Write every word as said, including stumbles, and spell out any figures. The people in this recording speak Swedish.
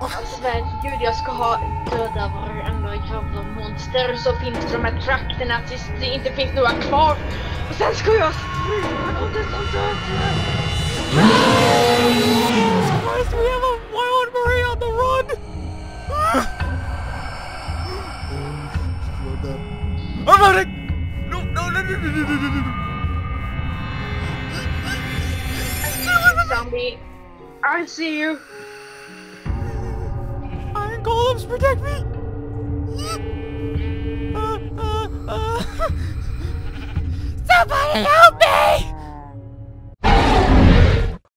Alltså, gud, jag ska ha döda varenda jävla monster så finns de här trakterna tills det inte finns några kvar. Och sen ska jag ströva åt det som döda. Jesus Christ, we have a wild Marie on the run! I'm running! No, no, no, no, no, no, no, no. Zombie, I see you. Iron golems, protect me. Uh, uh, uh. Somebody help me!